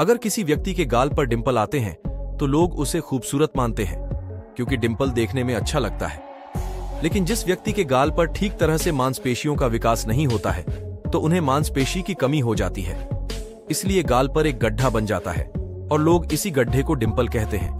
अगर किसी व्यक्ति के गाल पर डिंपल आते हैं तो लोग उसे खूबसूरत मानते हैं क्योंकि डिंपल देखने में अच्छा लगता है। लेकिन जिस व्यक्ति के गाल पर ठीक तरह से मांसपेशियों का विकास नहीं होता है तो उन्हें मांसपेशी की कमी हो जाती है, इसलिए गाल पर एक गड्ढा बन जाता है और लोग इसी गड्ढे को डिंपल कहते हैं।